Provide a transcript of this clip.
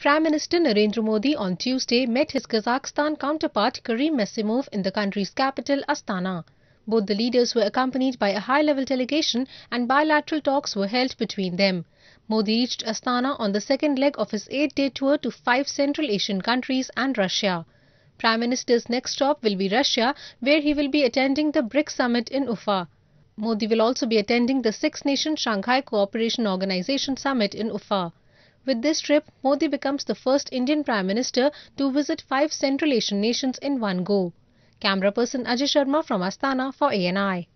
Prime Minister Narendra Modi on Tuesday met his Kazakhstan counterpart Karim Massimov in the country's capital, Astana. Both the leaders were accompanied by a high-level delegation and bilateral talks were held between them. Modi reached Astana on the second leg of his 8-day tour to 5 Central Asian countries and Russia. Prime Minister's next stop will be Russia, where he will be attending the BRICS summit in Ufa. Modi will also be attending the six-nation Shanghai Cooperation Organization summit in Ufa. With this trip, Modi becomes the first Indian Prime Minister to visit 5 Central Asian nations in one go. Camera person Ajay Sharma from Astana for ANI.